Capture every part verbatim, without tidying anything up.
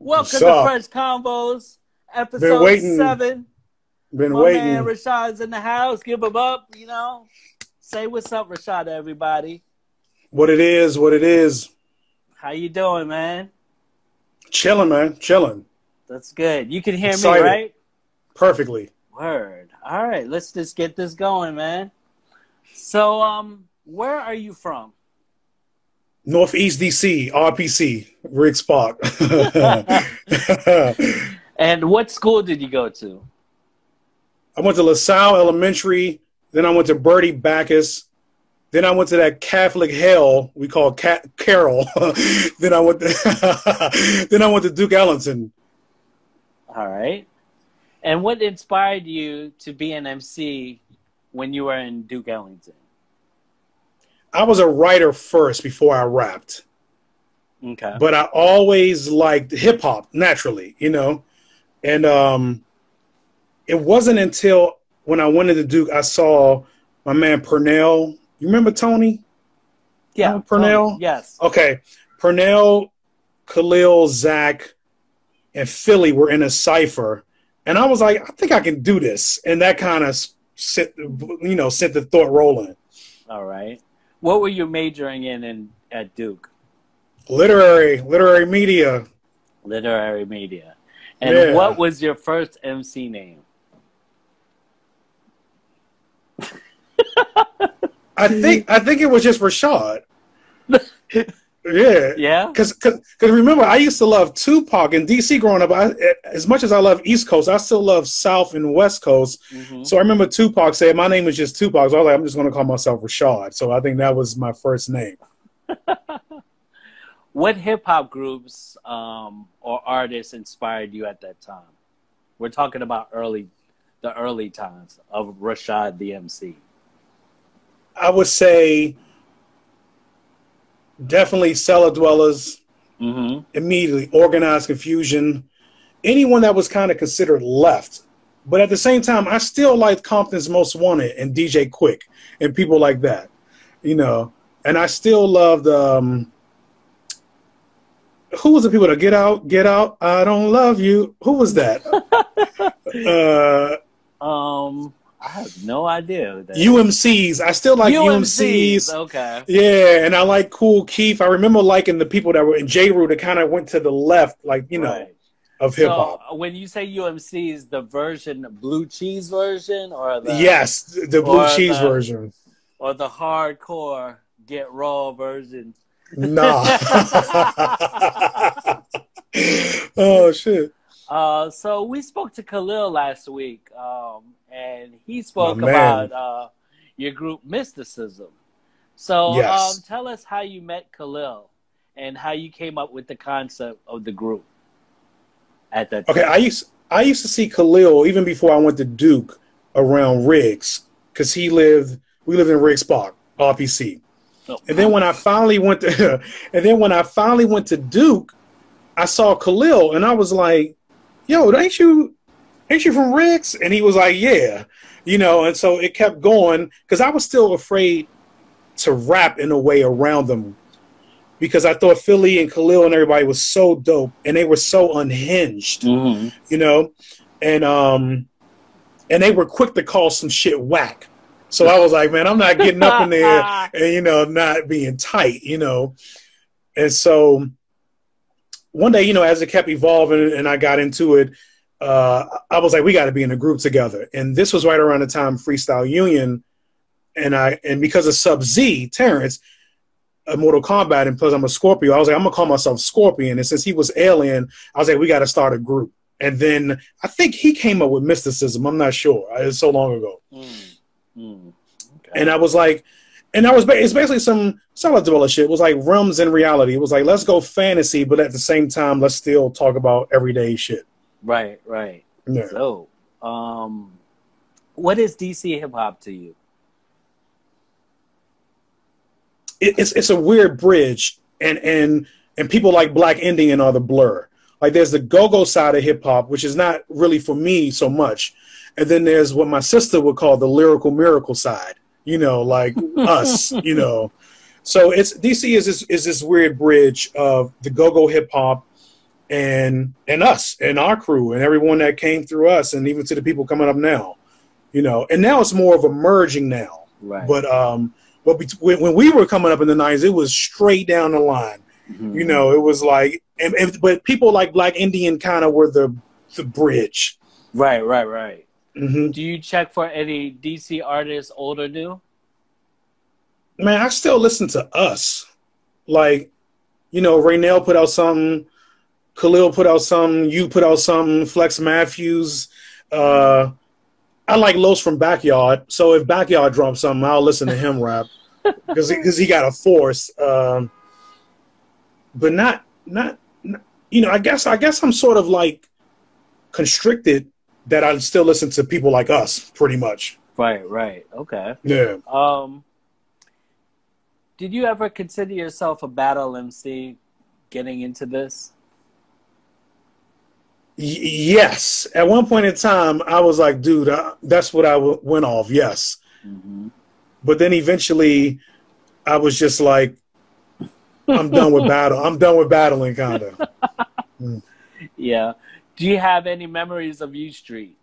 Welcome to Fresh Combos, episode been seven. Been My waiting. Man Rashad's in the house. Give him up, you know. Say what's up, Rashad, to everybody. What it is, what it is. How you doing, man? Chilling, man. Chilling. That's good. You can hear Excited. me, right? Perfectly. Word. All right, let's just get this going, man. So, um, where are you from? Northeast D C, R P C, Rick Spark. And what school did you go to? I went to LaSalle Elementary. Then I went to Bertie Bacchus. Then I went to that Catholic hell we call Cat Carol. Then I went. To then I went to Duke Ellington. All right. And what inspired you to be an M C when you were in Duke Ellington? I was a writer first before I rapped. Okay. But I always liked hip hop naturally, you know, and um, it wasn't until when I went into Duke I saw my man Purnell. You remember Tony? Yeah, remember Purnell. Tony, yes. Okay, Purnell, Khalil, Zach, and Philly were in a cipher, and I was like, I think I can do this, and that kind of sent, you know, sent the thought rolling. All right. What were you majoring in, in at Duke? Literary, literary media. Literary media. And yeah. What was your first M C name? I think I think it was just Rashad. Yeah. Yeah? Because cause, cause remember, I used to love Tupac in D C growing up. I, as much as I love East Coast, I still love South and West Coast. Mm-hmm. So I remember Tupac saying, my name is just Tupac. So I was like, I'm just going to call myself Rashad. So I think that was my first name. What hip-hop groups um, or artists inspired you at that time? We're talking about early, the early times of Rashad the M C. I would say... definitely Cellar Dwellers, mm-hmm. immediately Organized Confusion, anyone that was kind of considered left. But at the same time, I still liked Compton's Most Wanted and D J Quick and people like that, you know. And I still loved, um, who was the people that, get out, get out, I don't love you. Who was that? uh, um. I have no idea. That. U M Cs. I still like U M Cs. U M Cs. Okay. Yeah, and I like Cool Keith. I remember liking the people that were in J-Roo that kind of went to the left, like, you know, right. of hip-hop. So when you say U M Cs, the version, blue cheese version? or the Yes, the blue cheese the, version. Or the hardcore, get raw version. Nah. Oh, shit. Uh, so we spoke to Khalil last week, um, and he spoke about uh, your group Mysticism. So yes. um, tell us how you met Khalil and how you came up with the concept of the group at that time. Okay, I used, I used to see Khalil even before I went to Duke around Riggs, because he lived, we lived in Riggs Park, R P C. Oh. And then when I finally went to, and then when I finally went to Duke, I saw Khalil and I was like, yo, ain't you, ain't you from Riggs? And he was like, yeah, you know, and so it kept going because I was still afraid to rap in a way around them because I thought Philly and Khalil and everybody was so dope and they were so unhinged, mm-hmm. you know, and, um, and they were quick to call some shit whack. So I was like, man, I'm not getting up in there and, you know, not being tight, you know, and so... one day, you know, as it kept evolving and I got into it, uh, I was like, we got to be in a group together. And this was right around the time Freestyle Union. And I, and because of Sub Z, Terrence, a Mortal Kombat, and plus I'm a Scorpio, I was like, I'm going to call myself Scorpion. And since he was Alien, I was like, we got to start a group. And then I think he came up with Mysticism. I'm not sure. It was so long ago. Mm. Mm. Okay. And I was like, And I was ba it's basically some solid dweller shit. It was like realms in reality. It was like, let's go fantasy, but at the same time, let's still talk about everyday shit. Right, right. Yeah. So, um, what is D C hip hop to you? It, it's it's a weird bridge, and and and people like Black Indian are the blur. Like there's the go-go side of hip hop, which is not really for me so much, and then there's what my sister would call the lyrical miracle side. You know, like us, you know. So it's D C is this, is this weird bridge of the go-go hip-hop and and us and our crew and everyone that came through us, and even to the people coming up now, you know. And now it's more of a merging now. Right. But um, but when we were coming up in the nineties, it was straight down the line. Mm-hmm. You know, it was like, and, and, but people like Black Indian kind of were the the bridge. Right, right, right. Mm-hmm. Do you check for any D C artists, old or new? Man, I still listen to us. Like, you know, Raynell put out something, Khalil put out something, you put out something, Flex Matthews. Uh, I like Los from Backyard, so if Backyard drops something, I'll listen to him rap because because he got a force. Um, but not, not not you know. I guess I guess I'm sort of like constricted that I still listen to people like us, pretty much. Right, right, okay. Yeah. Um, did you ever consider yourself a battle M C getting into this? Y yes. At one point in time, I was like, dude, I, that's what I w went off, yes. Mm-hmm. But then eventually, I was just like, I'm done with battle. I'm done with battling, kind of. Mm. Yeah. Do you have any memories of U Street?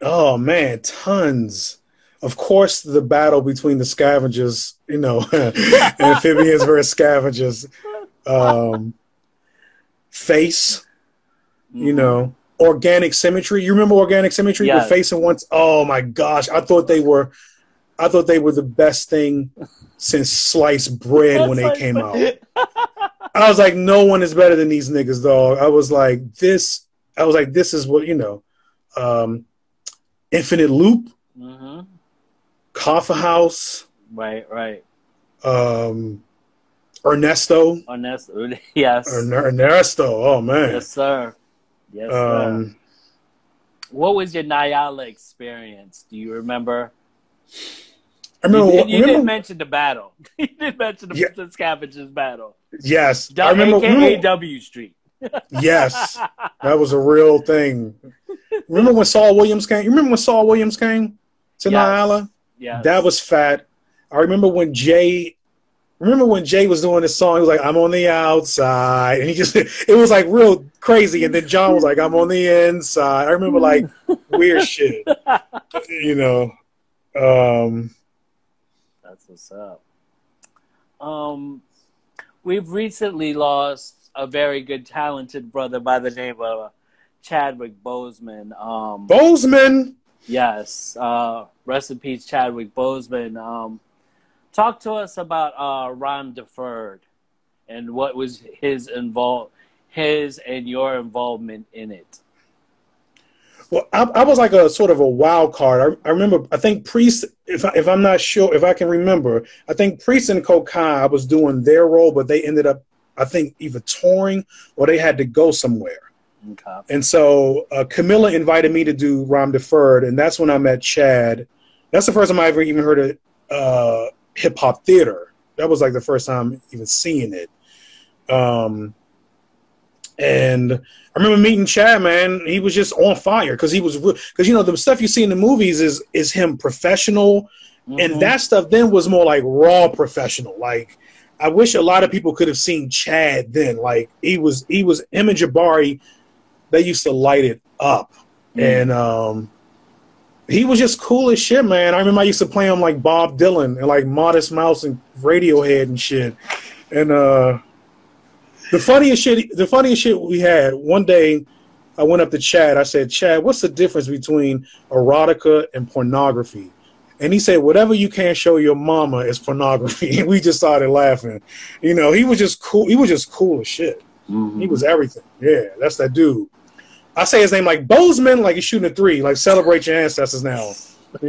Oh, man, tons. Of course, the battle between the scavengers, you know, amphibians versus scavengers. Um, face, you know, organic symmetry. You remember organic symmetry? Yes. With face and once. Oh, my gosh. I thought they were, I thought they were the best thing since sliced bread when they came out. I was like, no one is better than these niggas, dog. I was like, this, I was like, this is what, you know, um, Infinite Loop, mm-hmm. Coffee House. Right, right. Um, Ernesto. Ernesto, yes. Ernesto, oh, man. Yes, sir. Yes, um, sir. What was your Nyala experience? Do you remember? I remember, you, did, you remember, didn't mention the battle. You didn't mention the, yeah, the scavengers battle. Yes, I remember. A K A W Street. Yes, that was a real thing. Remember when Saul Williams came? You remember when Saul Williams came to, yes, Nyala? Yeah, that was fat. I remember when Jay. Remember when Jay was doing this song? He was like, "I'm on the outside," and he just—it was like real crazy. And then John was like, "I'm on the inside." I remember like weird shit, you know. Um, That's what's up. Um, we've recently lost a very good, talented brother by the name of Chadwick Boseman. Um, Boseman? Yes. Uh, rest in peace, Chadwick Boseman. Um, talk to us about uh, Rhyme Deferred and what was his involve, his and your involvement in it. Well, I, I was like a sort of a wild card. I, I remember, I think Priest, if, I, if I'm not sure, if I can remember, I think Priest and Kokai was doing their role, but they ended up, I think, either touring or they had to go somewhere. Okay. And so uh, Camilla invited me to do Rhyme Deferred, and that's when I met Chad. That's the first time I ever even heard of uh, hip-hop theater. That was like the first time even seeing it. Um, and I remember meeting Chad, man. He was just on fire because he was because you know the stuff you see in the movies is is him professional, mm-hmm. and that stuff then was more like raw professional. Like I wish a lot of people could have seen Chad then. Like he was he was him and Jabari. They used to light it up, mm-hmm. and um, he was just cool as shit, man. I remember I used to play him like Bob Dylan and like Modest Mouse and Radiohead and shit, and uh. The funniest shit, the funniest shit we had, one day I went up to Chad. I said, Chad, what's the difference between erotica and pornography? And he said, whatever you can't show your mama is pornography. And we just started laughing. You know, he was just cool. He was just cool as shit. Mm-hmm. He was everything. Yeah, that's that dude. I say his name like Bozeman, like he's shooting a three. Like, celebrate your ancestors now. You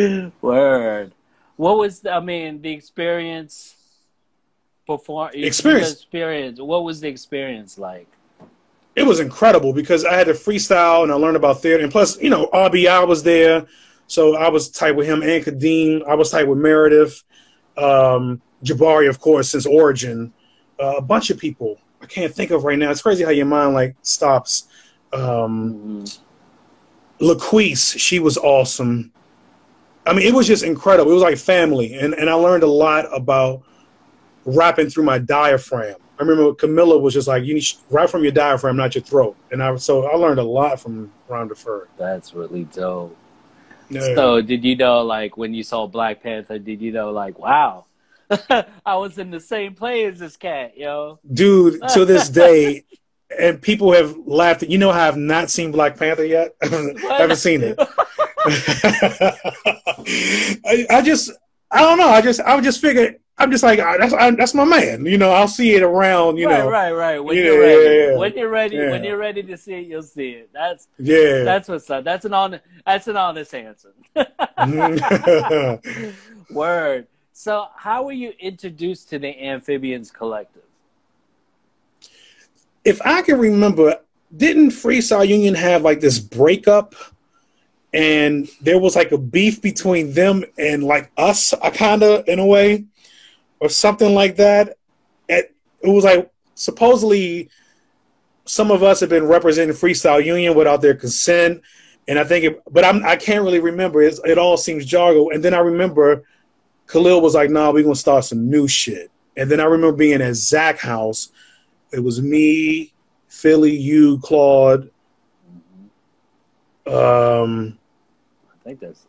know? Word. What was, the, I mean, the experience... Before, experience. experience. What was the experience like? It was incredible because I had to freestyle and I learned about theater. And plus, you know, R B I was there. So I was tight with him and Kadeem. I was tight with Meredith. Um, Jabari, of course, since Origin. Uh, a bunch of people I can't think of right now. It's crazy how your mind, like, stops. Um, mm-hmm. LaQuise, she was awesome. I mean, it was just incredible. It was like family. And, and I learned a lot about rapping through my diaphragm. I remember Camilla was just like, you need right from your diaphragm, not your throat. And I so I learned a lot from Rhyme Deferred. That's really dope. Yeah. So did you know, like, when you saw Black Panther, did you know, like, wow, I was in the same play as this cat, yo? Dude, to this day, and people have laughed at, you know how I've not seen Black Panther yet? I haven't seen it. I, I just, I don't know. I just, I would just figure, I'm just like, that's, I, that's my man. You know, I'll see it around, you right, know. Right, right, right. When, yeah, you're ready, yeah, yeah. when you're ready, yeah. when you're ready to see it, you'll see it. That's, yeah. That's what's up. That's an honest, that's an honest answer. Word. So how were you introduced to the Amphibians Collective? If I can remember, didn't Freestyle Union have like this breakup? And there was like a beef between them and like us, kind of, in a way, or something like that. It was like supposedly some of us had been representing Freestyle Union without their consent, and I think, it, but I'm, I can't really remember. It's, it all seems jargon. And then I remember Khalil was like, "Nah, we're gonna start some new shit." And then I remember being at Zach's house. It was me, Philly, you, Claude. Um, I think that's.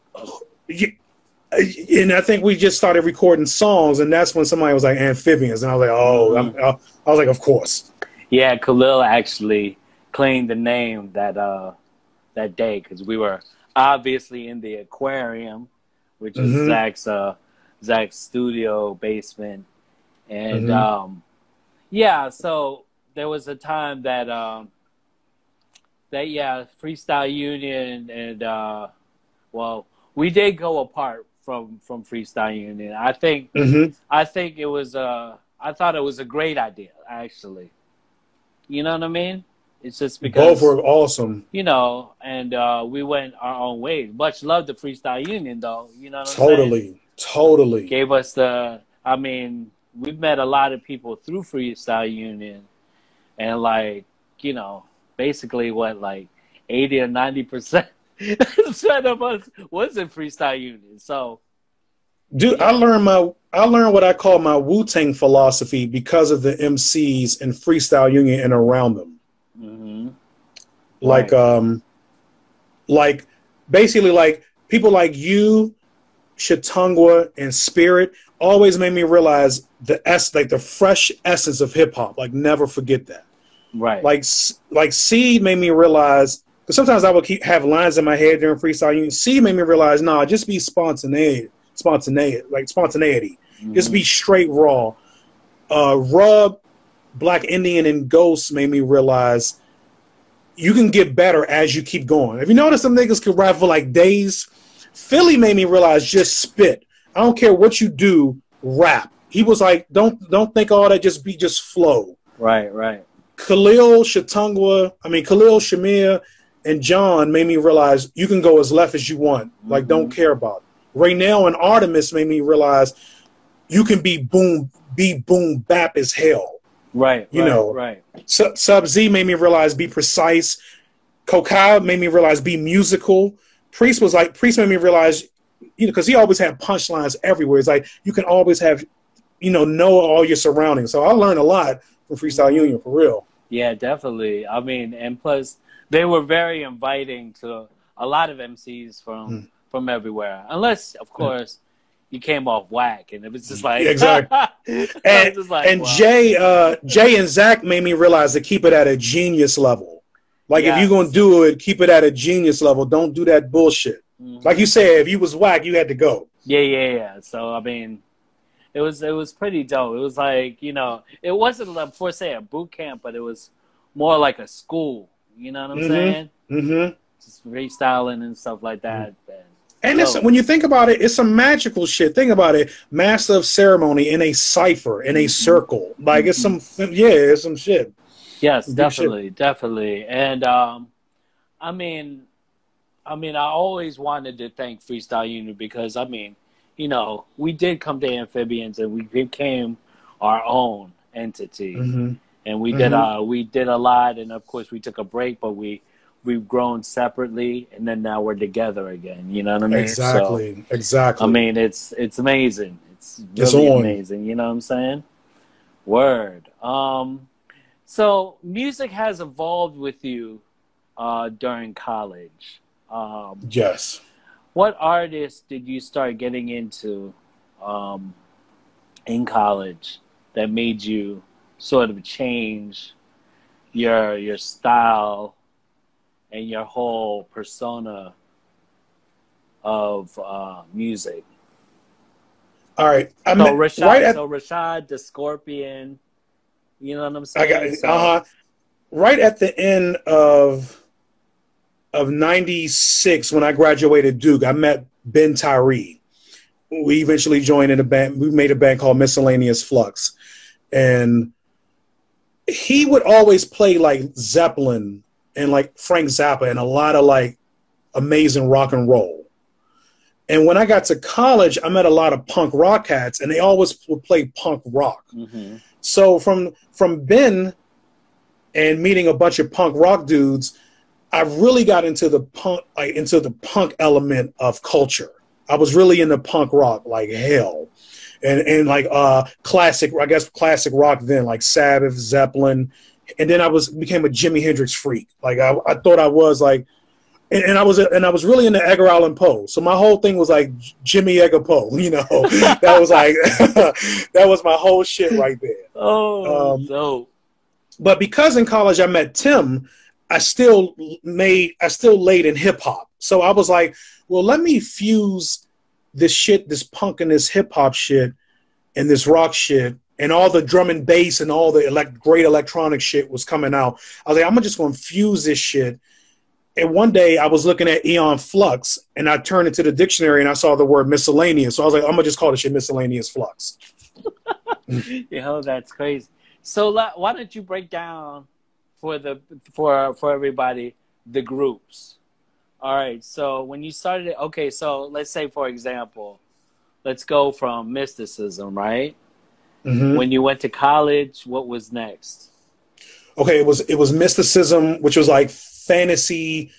And I think we just started recording songs, and that's when somebody was like Amphibians, and I was like, oh, I'm, I was like, of course. Yeah, Khalil actually claimed the name that uh, that day because we were obviously in the aquarium, which mm-hmm. is Zach's uh, Zach's studio basement, and mm-hmm. um, yeah, so there was a time that. Um, That, yeah, Freestyle Union and, uh, well, we did go apart from, from Freestyle Union. I think, mm-hmm. I think it was, uh, I thought it was a great idea, actually. You know what I mean? It's just because. Both were awesome. You know, and uh, we went our own ways. Much love to Freestyle Union, though. You know what I'm totally, saying? Totally. Gave us the, I mean, we met a lot of people through Freestyle Union and, like, you know. Basically, what, like eighty or ninety percent of us was in Freestyle Union. So, dude, yeah. I learned my I learned what I call my Wu Tang philosophy because of the M Cs in Freestyle Union and around them. Mm-hmm. Like, right. um, like basically, like people like you, Chatungwa, and Spirit always made me realize the s like the fresh essence of hip hop. Like, never forget that. Right, like like C made me realize because sometimes I would keep have lines in my head during Freestyle Union. C made me realize, nah, just be spontaneous, spontaneous, like spontaneity. Mm-hmm. Just be straight raw. Uh, Rub, Black Indian, and Ghost made me realize you can get better as you keep going. If you notice, some niggas could rap for like days. Philly made me realize just spit. I don't care what you do, rap. He was like, don't don't think all that. Just be just flow. Right, right. Khalil, Chatungwa, I mean, Khalil, Shamir, and John made me realize you can go as left as you want. Like, mm-hmm. don't care about it. Raynell and Artemis made me realize you can be boom, be boom, bap as hell. Right, you right, know. Right. Su Sub Z made me realize be precise. Kokai made me realize be musical. Priest was like, Priest made me realize, you know, because he always had punchlines everywhere. It's like, you can always have, you know, know all your surroundings. So I learned a lot from Freestyle Union, for real. Yeah, definitely. I mean, and plus, they were very inviting to a lot of M Cs from mm. from everywhere. Unless, of course, mm. you came off whack, and it was just like exactly. and just like, and wow. Jay, uh, Jay and Zach made me realize to keep it at a genius level. Like, yes. if you're gonna do it, keep it at a genius level. Don't do that bullshit. Mm. Like you said, if you was whack, you had to go. Yeah, yeah, yeah. So I mean. It was it was pretty dope. It was like, you know, it wasn't like for say a boot camp, but it was more like a school. You know what I'm mm-hmm. saying? Mm-hmm. Just freestyling and stuff like that. Mm-hmm. And it's, when you think about it, it's some magical shit. Think about it: master of ceremony in a cipher, in a circle. Like it's some yeah, it's some shit. Yes, some definitely, shit. definitely. And um, I mean, I mean, I always wanted to thank Freestyle Union because I mean. You know, we did come to Amphibians and we became our own entity. Mm-hmm. And we did mm-hmm. uh we did a lot, and of course we took a break, but we we've grown separately and then now we're together again. You know what I mean? Exactly. So, exactly. I mean it's it's amazing. It's really it's amazing, you know what I'm saying? Word. Um, so music has evolved with you uh, during college. Um, yes. What artists did you start getting into um, in college that made you sort of change your your style and your whole persona of uh, music? All right. So, I'm, Rashad, right at, so Rashad, the Scorpion, you know what I'm saying? I got it. So, uh-huh. Right at the end of of ninety-six, when I graduated Duke, I met Ben Tyree. We eventually joined in a band. We made a band called Miscellaneous Flux. And he would always play like Zeppelin and like Frank Zappa and a lot of like amazing rock and roll. And when I got to college, I met a lot of punk rock cats, and they always would play punk rock. Mm-hmm. So from from Ben and meeting a bunch of punk rock dudes, I really got into the punk like into the punk element of culture. I was really into punk rock like hell, and and like uh classic I guess classic rock then like Sabbath, Zeppelin, and then I was became a Jimi Hendrix freak. Like I, I thought I was like. And, and I was and I was really into Edgar Allan Poe, so my whole thing was like Jimmy Edgar Poe, you know. That was like that was my whole shit right there. Oh, um, no! But because in college I met Tim, I still made I still laid in hip hop, so I was like, well, let me fuse this shit, this punk and this hip hop shit, and this rock shit, and all the drum and bass and all the elect great electronic shit was coming out. I was like, I'm just gonna fuse this shit. And one day I was looking at Eon Flux and I turned into the dictionary and I saw the word miscellaneous. So I was like, I'm going to just call this shit Miscellaneous Flux. Yo, that's crazy. So why don't you break down for the, for, for everybody, the groups. All right. So when you started it, okay. So let's say, for example, let's go from Mysticism, right? Mm-hmm. When you went to college, what was next? Okay. It was, it was Mysticism, which was like fantasy,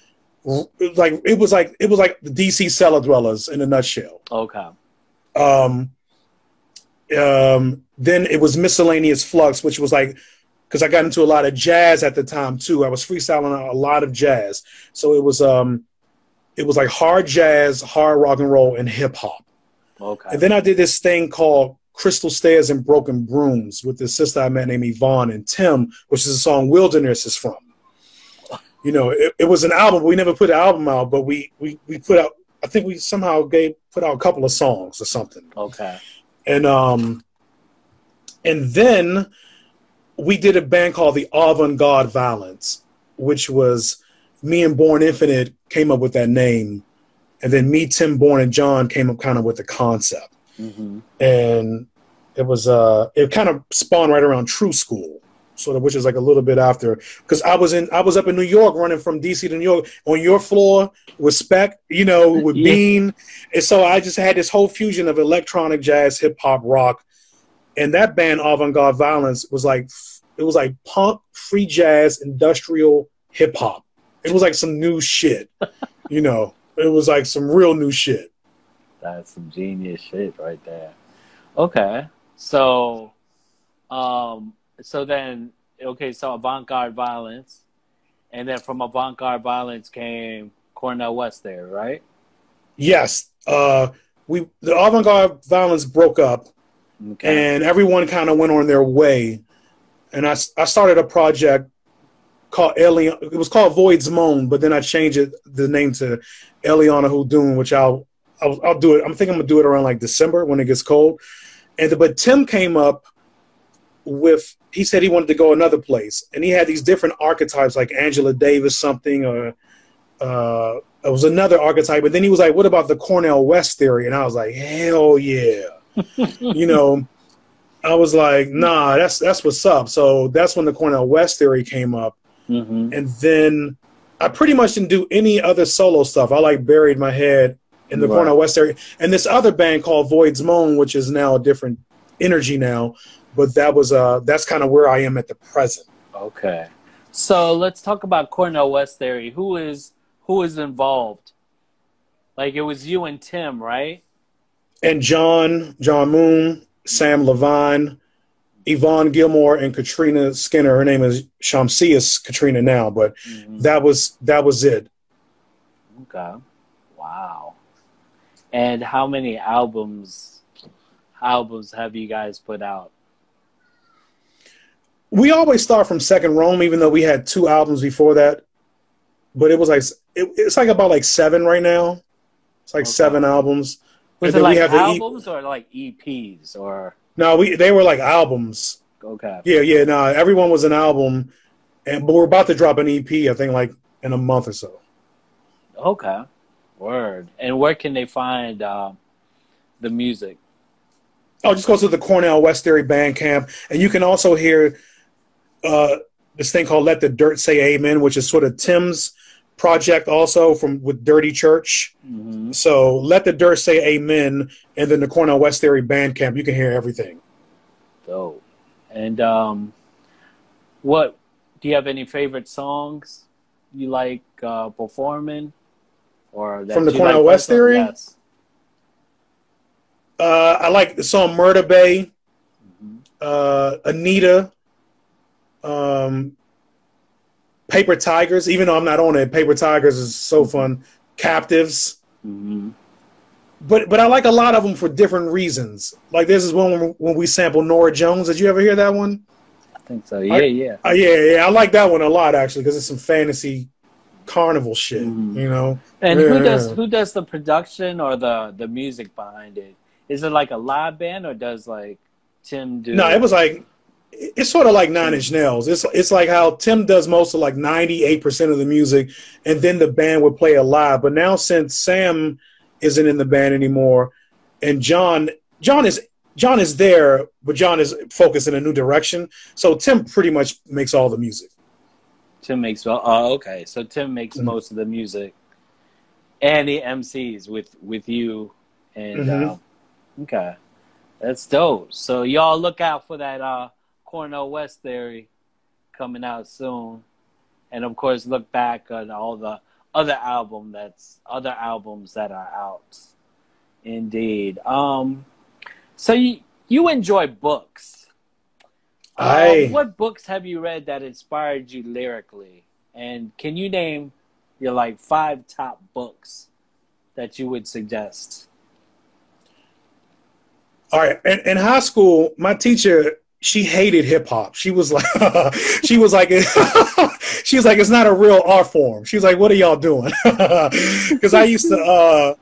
like it was like it was like the D C Cellar Dwellers in a nutshell. Okay. Um, um, then it was Miscellaneous Flux, which was like, because I got into a lot of jazz at the time too. I was freestyling a lot of jazz, so it was um, it was like hard jazz, hard rock and roll, and hip hop. Okay. And then I did this thing called Crystal Stairs and Broken Brooms with this sister I met named Yvonne and Tim, which is a song Wilderness is from. You know, it, it was an album. We never put an album out, but we, we, we put out, I think we somehow gave, put out a couple of songs or something. Okay. And, um, and then we did a band called the Avant-Garde Violence, which was me and Born Infinite came up with that name. And then me, Tim, Born, and John came up kind of with the concept. Mm-hmm. And it was, uh, it kind of spawned right around True School. Sort of, which is like a little bit after, because I was in, I was up in New York, running from D C to New York on your floor with Spec, you know, with yeah. Bean, and so I just had this whole fusion of electronic, jazz, hip hop, rock, and that band Avant-Garde Violence was like, it was like punk, free jazz, industrial, hip hop. It was like some new shit, you know. It was like some real new shit. That's some genius shit right there. Okay, so, um. So then, okay, so Avant-Garde Violence, and then from Avant-Garde Violence came Cornel West there, right? Yes. Uh, we the Avant-Garde Violence broke up, okay. And everyone kind of went on their way. And I, I started a project called Alien. It was called Void's Moan, but then I changed it, the name to Eliana Houdun, which I'll, I'll, I'll do it. I'm thinking I'm going to do it around like December when it gets cold. And the, but Tim came up with, he said he wanted to go another place, and he had these different archetypes like Angela Davis something, or uh, it was another archetype. But then he was like, what about the Cornel West theory? And I was like, hell yeah. You know, I was like, nah, that's, that's what's up. So that's when the Cornel West theory came up. Mm-hmm. And then I pretty much didn't do any other solo stuff. I like buried my head in the right. Cornel West theory. And this other band called Void's Moan, which is now a different energy now. But that was uh that's kind of where I am at the present. Okay, so let's talk about Cornel West theory. Who is who is involved? Like it was you and Tim, right? And John, John Moon, Sam Levine, Yvonne Gilmore and Katrina Skinner. Her name is Shamsi, is Katrina now, but mm-hmm. that was that was it. Okay, wow. And how many albums albums have you guys put out? We always start from Second Rome, even though we had two albums before that. But it was like it, it's like about like seven right now. It's like okay. seven albums. Was it like albums e or like E Ps or? No, we they were like albums. Okay. Yeah, yeah. No, everyone was an album, and but we're about to drop an E P. I think like in a month or so. Okay. Word. And where can they find uh, the music? Oh, just go to the Cornell West Theory Bandcamp, and you can also hear uh, this thing called "Let the Dirt Say Amen," which is sort of Tim's project also from with Dirty Church. Mm-hmm. So "Let the Dirt Say Amen," and then the Cornell West Theory Bandcamp. You can hear everything. So, and um, what do you have any favorite songs you like uh, performing, or that from the Cornell like West Theory? Yes. Uh, I like the song Murder Bay, mm-hmm. uh, Anita, um, Paper Tigers, even though I'm not on it. Paper Tigers is so fun. Captives. Mm-hmm. But but I like a lot of them for different reasons. Like this is one when, when we sample Nora Jones. Did you ever hear that one? I think so. Yeah, I, yeah. Uh, yeah, yeah. I like that one a lot, actually, because it's some fantasy carnival shit, mm-hmm. you know? And yeah. who does who does the production or the, the music behind it? Is it like a live band or does like Tim do? No, it was like, it's sort of like Nine Inch Nails. It's it's like how Tim does most of like ninety-eight percent of the music and then the band would play it live. But now since Sam isn't in the band anymore and John, John is, John is there, but John is focused in a new direction. So Tim pretty much makes all the music. Tim makes, well, oh, okay. So Tim makes mm-hmm. most of the music and he M Cs with, with you and, mm-hmm. um, okay, that's dope. So y'all look out for that uh, Cornell West Theory coming out soon, and of course look back on all the other album that's other albums that are out. Indeed. Um, so you you enjoy books. I uh, what books have you read that inspired you lyrically? And can you name your like five top books that you would suggest? All right. In, in high school, my teacher, she hated hip hop. She was like, she was like, she was like, it's not a real art form. She was like, what are y'all doing? Because I used to, uh,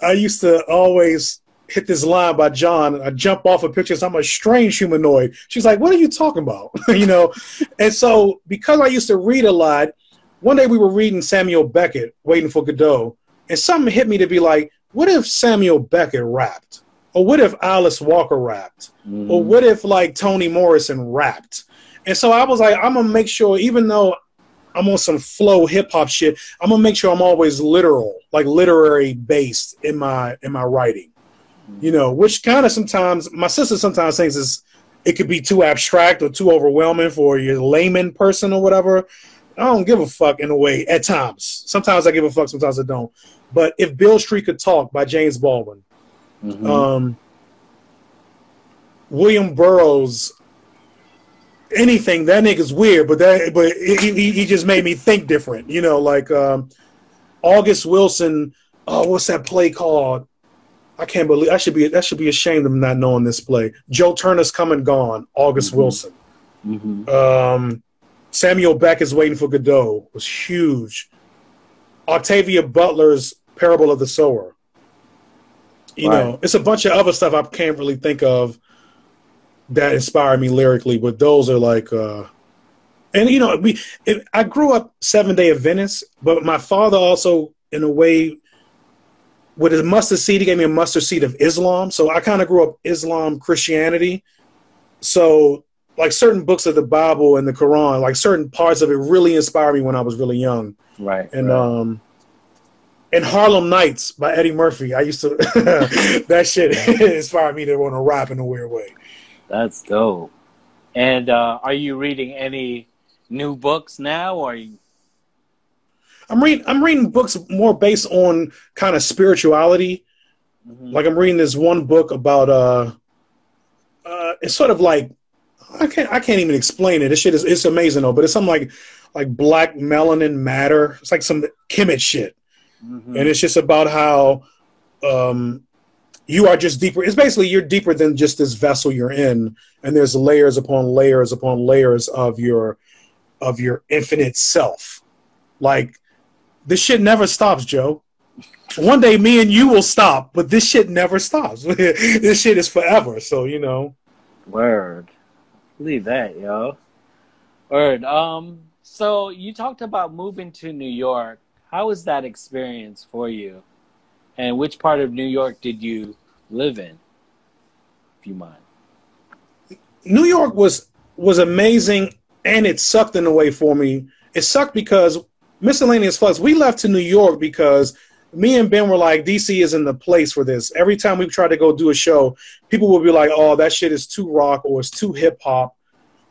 I used to always hit this line by John. I jump off a picture. So I'm a strange humanoid. She's like, what are you talking about? You know? And so because I used to read a lot, one day we were reading Samuel Beckett, Waiting for Godot. And something hit me to be like, what if Samuel Beckett rapped? Or what if Alice Walker rapped? Mm. Or what if like Toni Morrison rapped? And so I was like, I'm gonna make sure, even though I'm on some flow hip hop shit, I'm gonna make sure I'm always literal, like literary based in my in my writing. Mm. You know, which kind of sometimes my sister sometimes thinks is it could be too abstract or too overwhelming for your layman person or whatever. I don't give a fuck in a way at times. Sometimes I give a fuck, sometimes I don't. But If Beale Street Could Talk by James Baldwin. Mm-hmm. Um, William Burroughs, anything, that nigga's weird, but that, but he, he just made me think different, you know, like um, August Wilson. Oh, what's that play called? I can't believe I should be I should be ashamed of not knowing this play. Joe Turner's Come and Gone. August mm-hmm. Wilson. Mm-hmm. Um, Samuel Beckett's Waiting for Godot was huge. Octavia Butler's Parable of the Sower. You right. know, it's a bunch of other stuff I can't really think of that inspired me lyrically, but those are like, uh, and you know, we. It, I grew up Seventh Day Adventist, but my father also, in a way, with his mustard seed, he gave me a mustard seed of Islam. So I kind of grew up Islam, Christianity. So like certain books of the Bible and the Quran, like certain parts of it really inspired me when I was really young. Right. And, right. um, And Harlem Nights by Eddie Murphy. I used to, that shit inspired me to want to rap in a weird way. That's dope. And uh, are you reading any new books now? Or are you... I'm, read, I'm reading books more based on kind of spirituality. Mm-hmm. Like I'm reading this one book about, uh, uh, it's sort of like, I can't, I can't even explain it. This shit is, it's amazing though, but it's something like, like black melanin matter. It's like some Kemet shit. Mm-hmm. And it's just about how um, you are just deeper. It's basically you're deeper than just this vessel you're in. And there's layers upon layers upon layers of your, of your infinite self. Like this shit never stops, Joe. One day me and you will stop, but this shit never stops. This shit is forever. So, you know. Word. Leave that, yo. Word. Um, so you talked about moving to New York. How was that experience for you? And which part of New York did you live in, if you mind? New York was was amazing, and it sucked in a way for me. It sucked because Miscellaneous Flux, we left to New York because me and Ben were like, D C isn't the place for this. Every time we tried to go do a show, people would be like, oh, that shit is too rock or it's too hip-hop.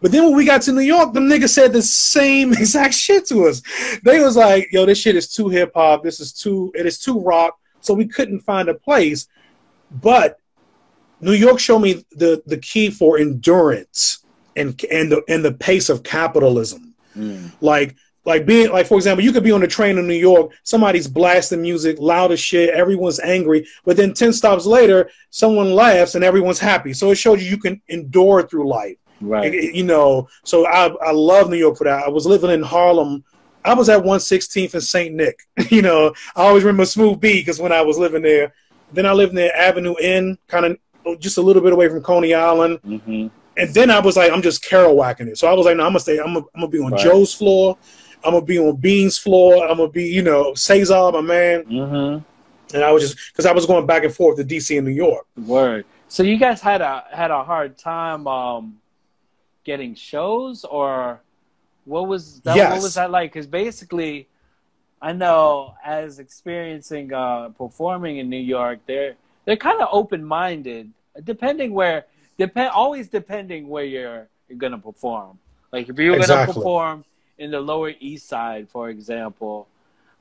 But then when we got to New York, them niggas said the same exact shit to us. They was like, yo, this shit is too hip-hop. This is too, it is too rock. So we couldn't find a place. But New York showed me the, the key for endurance and, and, the, and the pace of capitalism. Mm. Like... Like being like, for example, you could be on the train in New York. Somebody's blasting music, loud as shit. Everyone's angry. But then ten stops later, someone laughs and everyone's happy. So it shows you you can endure through life. Right. It, it, you know, so I, I love New York for that. I was living in Harlem. I was at one sixteenth and Saint Nick. You know, I always remember Smooth B because when I was living there. Then I lived near Avenue N, kind of just a little bit away from Coney Island. Mm-hmm. And then I was like, I'm just Kerouac-ing it. So I was like, no, I'm going to stay. I'm going to be on right. Joe's floor. I'm going to be on Bean's floor. I'm going to be, you know, Cesar, my man. Mm-hmm. And I was just, because I was going back and forth to D C and New York. Word. So you guys had a, had a hard time um, getting shows, or what was that, yes. What was that like? Because basically, I know as experiencing uh, performing in New York, they're, they're kind of open-minded, depending where, depend, always depending where you're, you're going to perform. Like if you're exactly. going to perform in the Lower East Side, for example,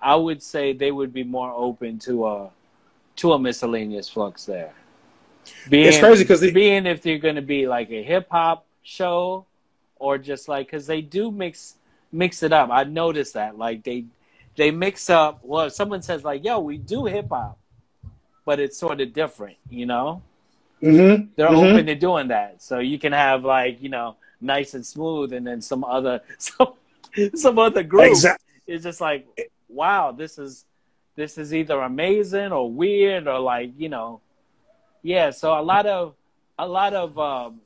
I would say they would be more open to a to a Miscellaneous Flux there. Being, it's crazy because being if they're going to be like a hip hop show or just like because they do mix mix it up. I noticed that like they they mix up. Well, if someone says like, "Yo, we do hip hop, but it's sort of different," you know. Mm-hmm. They're mm-hmm. open to doing that, so you can have like you know Nice and Smooth, and then some other some. Some other group exactly. It's just like, wow, this is this is either amazing or weird or like you know, yeah. So a lot of a lot of um,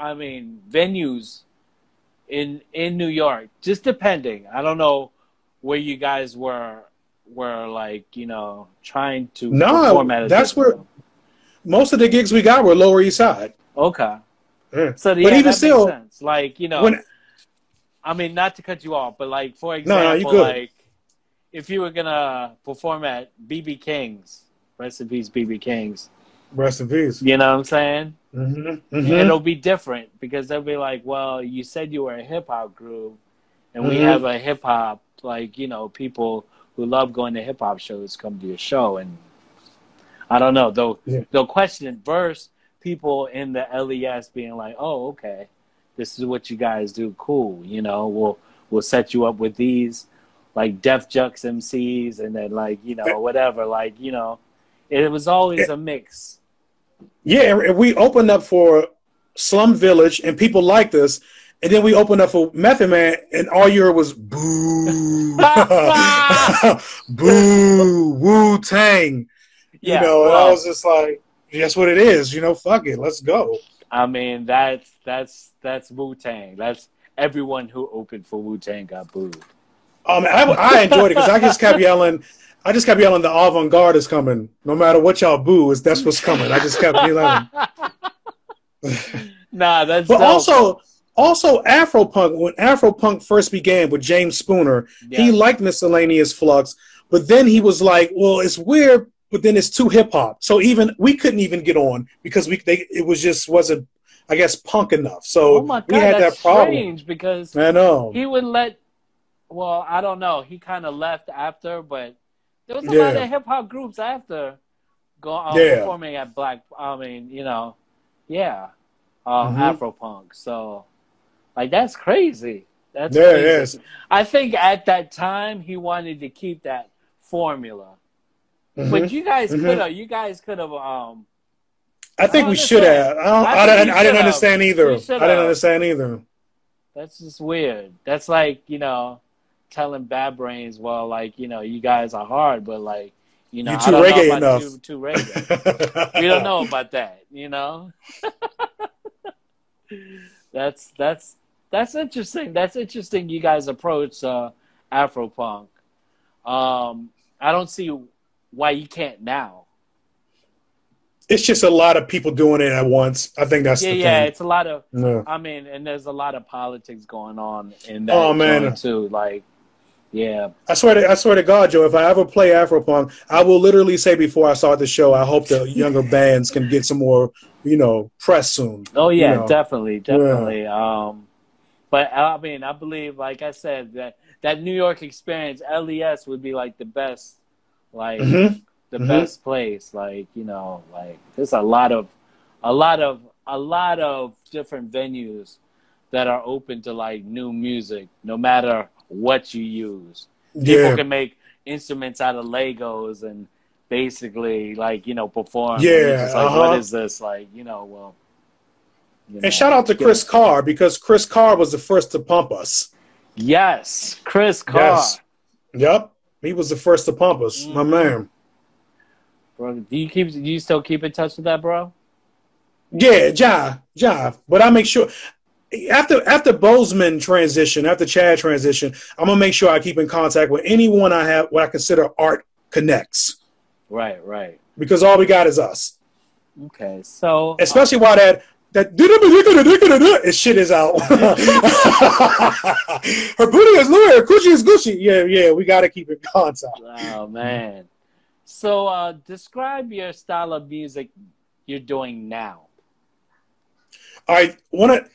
I mean venues in in New York, just depending. I don't know where you guys were were like you know trying to no, perform at. That's where level. Most of the gigs we got were Lower East Side. Okay, yeah. So yeah, but even that still, makes sense. Like you know. When, I mean, not to cut you off, but, like, for example, no, no, like, if you were going to perform at B B King's, rest in peace, B B King's. Rest in peace. You know what I'm saying? Mm-hmm. Mm-hmm. It'll be different because they'll be like, well, you said you were a hip-hop group, and mm-hmm. we have a hip-hop, like, you know, people who love going to hip-hop shows come to your show. And I don't know. They'll, yeah. they'll question it versus people in the L E S being like, oh, okay. This is what you guys do. Cool. You know, we'll, we'll set you up with these like Def Jux M Cs and then like, you know, whatever, like, you know, it was always a mix. Yeah. We opened up for Slum Village and people liked us. And then we opened up for Method Man and all year was boo, boo, Wu-Tang, yeah, you know, well, and I was just like, that's what it is, you know, fuck it. Let's go. I mean, that's that's that's Wu-Tang. That's everyone who opened for Wu-Tang got booed. Um, I, I enjoyed it because I just kept yelling. I just kept yelling, the avant-garde is coming. No matter what y'all boo, is that's what's coming. I just kept yelling. Nah, that's. But dope. also, also Afropunk. When Afropunk first began with James Spooner, yeah. he liked Miscellaneous Flux, but then he was like, "Well, it's weird." But then it's too hip hop, so even we couldn't even get on because we they it was just wasn't I guess punk enough. So oh my God, we had that's that problem. Strange because I know he would let. Well, I don't know. He kind of left after, but there was a yeah. lot of hip hop groups after go um, yeah. performing at Black. I mean, you know, yeah. uh, mm-hmm. Afropunk. So, like, that's crazy. That's yeah, crazy. It is. I think at that time he wanted to keep that formula, mm-hmm. but you guys mm-hmm. could have. You guys could have. Um, I think I we should have. I don't. I, I didn't. I didn't understand either. I didn't understand either. That's just weird. That's like, you know, telling Bad Brains, well, like, you know, you guys are hard, but like, you know, you're too I don't reggae know about enough. Too, too reggae. We don't know about that, you know. that's that's that's interesting. That's interesting. You guys approach uh, Afropunk. Um, I don't see why you can't now. It's just a lot of people doing it at once. I think that's yeah, the yeah. Thing. It's a lot of. Yeah. I mean, and there's a lot of politics going on in that oh, man. too. Like, yeah. I swear to I swear to God, Joe. If I ever play Afropunk, I will literally say before I start the show, I hope the younger bands can get some more, you know, press soon. Oh yeah, you know? definitely, definitely. Yeah. Um, but I mean, I believe, like I said, that that New York experience, L E S, would be like the best, like. Mm-hmm. The mm-hmm. best place, like, you know, like there's a lot of, a lot of, a lot of different venues that are open to like new music, no matter what you use. Yeah. People can make instruments out of Legos and basically like, you know, perform. Yeah. Like, uh-huh. What is this? Like, you know, well. You and know, shout out to Chris Carr, because Chris Carr was the first to pump us. Yes. Chris Carr. Yes. Yep. He was the first to pump us. Mm-hmm. My man. Bro, do you keep? Do you still keep in touch with that, bro? Yeah, Jive, Jive. But I make sure after after Bozeman transition, after Chad transition, I'm gonna make sure I keep in contact with anyone I have, what I consider art connects. Right, right. Because all we got is us. Okay, so especially um, while that that it shit is out. Her booty is Louis, her coochie is Gucci. Yeah, yeah. We gotta keep in contact. Oh man. So, uh, describe your style of music you're doing now. I want to.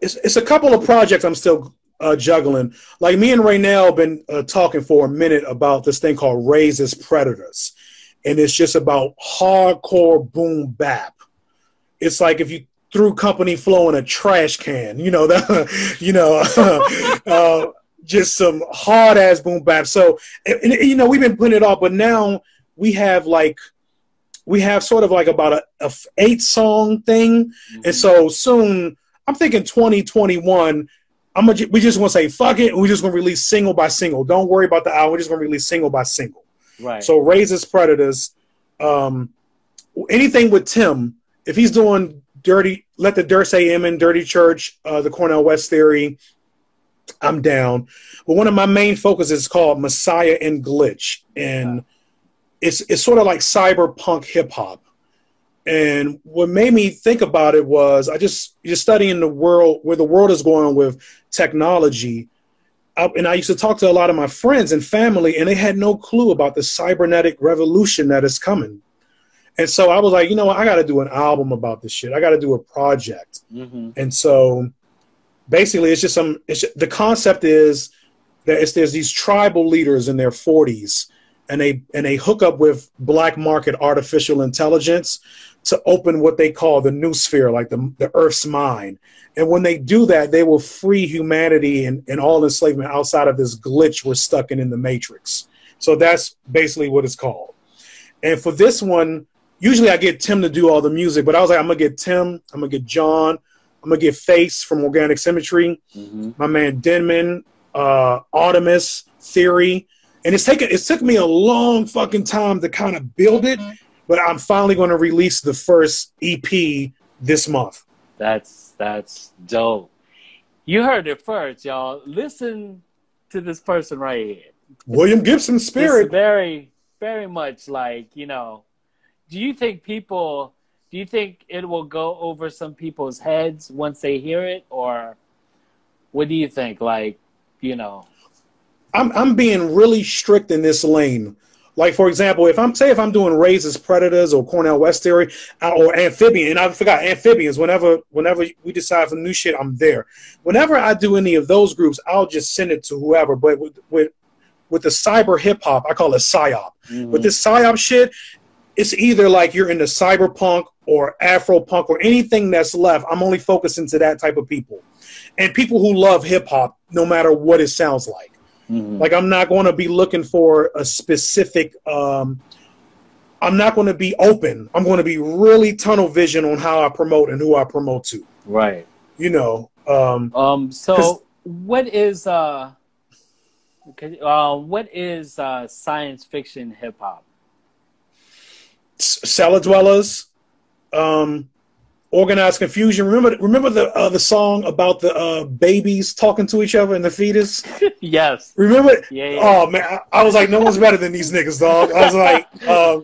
It's, it's a couple of projects I'm still uh, juggling. Like me and Raynell have been uh, talking for a minute about this thing called Raises Predators, and it's just about hardcore boom bap. It's like if you threw Company Flow in a trash can, you know that, you know. uh, just some hard ass boom bap. So, and, and, you know, we've been putting it off, but now. We have like, we have sort of like about a, a eight song thing, mm-hmm. and so soon I'm thinking twenty twenty-one. I'm gonna, we just want to say fuck it, and we're just gonna release single by single. Don't worry about the album. We're just gonna release single by single. Right. So Raises Predators, um, anything with Tim, if he's doing dirty, let the dirt say him in Dirty Church, uh, the Cornel West Theory, I'm down. But one of my main focuses is called Messiah and Glitch, and. Yeah. It's, it's sort of like cyberpunk hip hop. And what made me think about it was I just, just studying the world, where the world is going with technology. I, and I used to talk to a lot of my friends and family, and they had no clue about the cybernetic revolution that is coming. And so I was like, you know what? I got to do an album about this shit. I got to do a project. Mm-hmm. And so basically it's just some, it's, the concept is that it's, there's these tribal leaders in their forties, and they, and they hook up with black market artificial intelligence to open what they call the new sphere, like the, the Earth's mind. And when they do that, they will free humanity and, and all enslavement outside of this glitch we're stuck in in the Matrix. So that's basically what it's called. And for this one, usually I get Tim to do all the music, but I was like, I'm going to get Tim, I'm going to get John, I'm going to get Face from Organic Symmetry, mm-hmm. my man Denman, uh, Artemis, Theory. And it's taken, it took me a long fucking time to kind of build it, but I'm finally going to release the first E P this month. That's, that's dope. You heard it first, y'all. Listen to this person right here. William Gibson, Spirit. It's very, very much like, you know, do you think people, do you think it will go over some people's heads once they hear it? Or what do you think? Like, you know. I'm, I'm being really strict in this lane. Like, for example, if I'm say if I'm doing Raises Predators or Cornel West Theory or Amphibian, and I forgot Amphibians, whenever whenever we decide for new shit, I'm there. Whenever I do any of those groups, I'll just send it to whoever. But with with, with the cyber hip hop, I call it psyop. Mm-hmm. With this psyop shit, it's either like you're into cyberpunk or afropunk or anything that's left. I'm only focusing to that type of people. And people who love hip-hop, no matter what it sounds like. Mm-hmm. Like, I'm not going to be looking for a specific um, – I'm not going to be open. I'm going to be really tunnel vision on how I promote and who I promote to. Right. You know. Um, um, so what is uh, – okay, uh, what is uh, science fiction hip-hop? Cellar Dwellers. Um, Organized Confusion. Remember, remember the uh, the song about the uh, babies talking to each other and the fetus. Yes. Remember? Yeah, yeah. Oh man, I, I was like, no one's better than these niggas, dog. I was like, uh,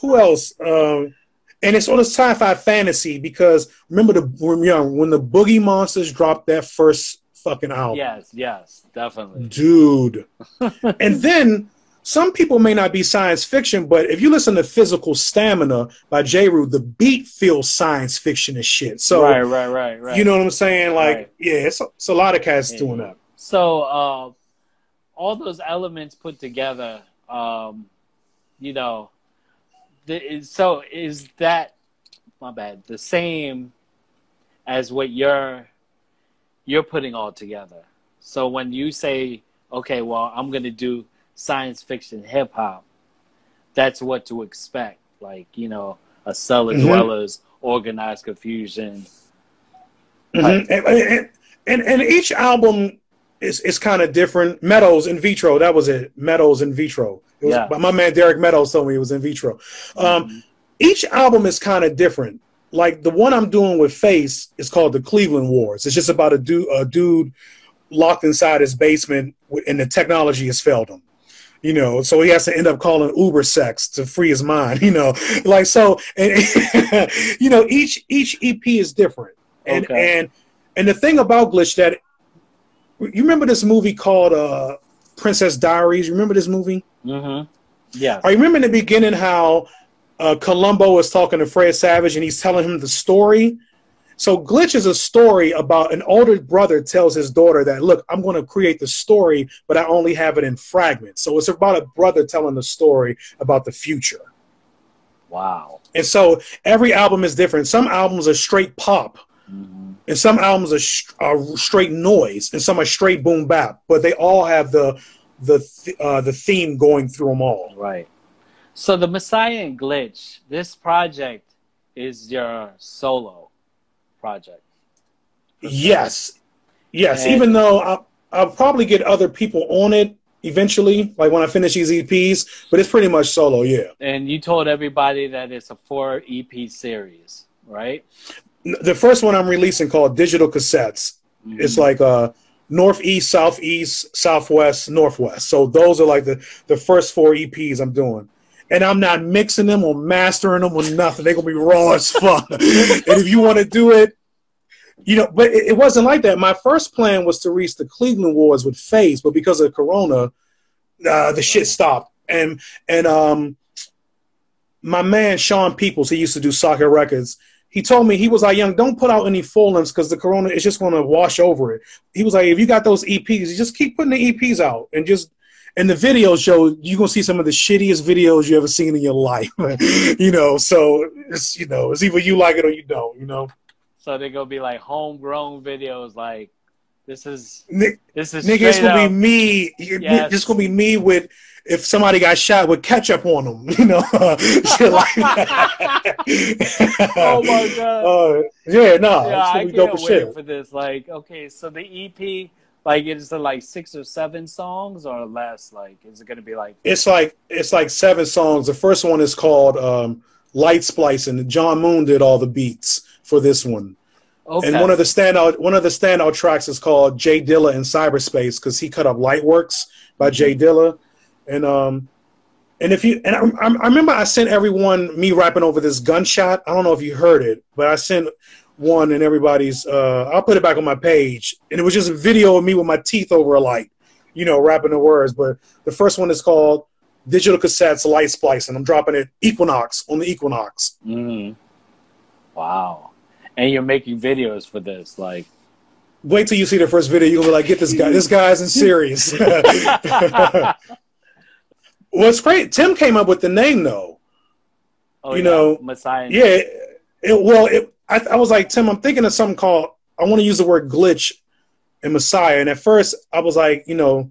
who else? Um, and it's on a sci-fi fantasy because remember the when, you know, when the Boogie Monsters dropped their first fucking album. Yes, yes, definitely, dude. And then. Some people may not be science fiction, but if you listen to Physical Stamina by J-Roo, the beat feels science fiction and shit. So, right, right, right, right. You know what I'm saying? Like, right. Yeah, it's a, it's a lot of cats yeah. doing that. So, uh, all those elements put together, um, you know, the, so is that, my bad, the same as what you're, you're putting all together? So when you say, okay, well, I'm going to do science fiction hip hop, that's what to expect. Like, you know, a Cellar mm-hmm. Dwellers, Organized Confusion. Mm-hmm. and, and, and, and each album is, is kind of different. Meadows in Vitro, that was it. Meadows in Vitro. It was, yeah. My man Derek Meadows told me it was in Vitro. Um, mm-hmm. Each album is kind of different. Like the one I'm doing with Face is called The Cleveland Wars. It's just about a, du a dude locked inside his basement and the technology has failed him. You know, so he has to end up calling Uber sex to free his mind, you know, like, so, and, you know, each, each E P is different. And, okay. and, and the thing about Glitch that, you remember this movie called uh, Princess Diaries? You remember this movie? Mm-hmm. Yeah. I remember in the beginning how uh, Columbo is talking to Fred Savage and he's telling him the story. So Glitch is a story about an older brother tells his daughter that, look, I'm going to create the story, but I only have it in fragments. So it's about a brother telling the story about the future. Wow. And so every album is different. Some albums are straight pop, mm-hmm. and some albums are, are straight noise, and some are straight boom bap. But they all have the, the, th uh, the theme going through them all. Right. So the Messiah and Glitch, this project is your solo project. Yes, yes. And even though I'll, I'll probably get other people on it eventually, like when I finish these E Ps, but it's pretty much solo. Yeah. And you told everybody that it's a four E P series, right? The first one I'm releasing called Digital Cassettes. Mm-hmm. It's like uh, Northeast, Southeast, Southwest, Northwest. So those are like the the first four E Ps I'm doing. And I'm not mixing them or mastering them or nothing. They're going to be raw as fuck. And if you want to do it, you know, but it, it wasn't like that. My first plan was to reach the Cleveland Wars with Phase, but because of Corona, uh, the shit stopped. And and um, my man, Sean Peoples, he used to do Soccer Records. He told me, he was like, Young, don't put out any full lengths because the Corona is just going to wash over it. He was like, if you got those E Ps, just keep putting the E Ps out and just – and the videos show, you're going to see some of the shittiest videos you ever seen in your life, you know? So it's, you know, it's either you like it or you don't, you know? So they're going to be like homegrown videos. Like this is, N this is nigga, it's going to be me. Yes. It's going to be me with, if somebody got shot with ketchup on them, you know? Shit like that. Oh my God. Uh, yeah, no. Yeah, I can't dope wait shit. for this. Like, okay, so the E P, like, is it like six or seven songs or less? Like, is it going to be like... It's like it's like seven songs. The first one is called um, Light Splicing. John Moon did all the beats for this one. Okay. And one of the standout one of the standout tracks is called Jay Dilla in Cyberspace because he cut up Lightworks by mm-hmm. Jay Dilla. And um, and if you and I, I remember I sent everyone me rapping over this gunshot. I don't know if you heard it, but I sent one and everybody's uh I'll put it back on my page, and it was just a video of me with my teeth over a light, you know, rapping the words. But the first one is called Digital Cassettes Light Splicing. I'm dropping it Equinox on the Equinox. Mm. Wow. And you're making videos for this? Like, wait till you see the first video, you'll be like, get this guy. This guy's in serious. Well, it's great. Tim came up with the name though. Oh, you yeah. know, Messiah. Yeah. It, it, well, it, I, I was like, Tim, I'm thinking of something called, I want to use the word glitch and Messiah. And at first I was like, you know,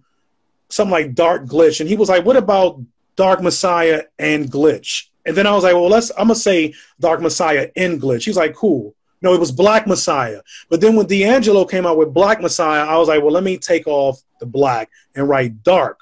something like dark glitch. And he was like, what about dark Messiah and glitch? And then I was like, well, let's, I'm going to say dark Messiah and glitch. He's like, cool. No, it was Black Messiah. But then when D'Angelo came out with Black Messiah, I was like, well, let me take off the black and write dark.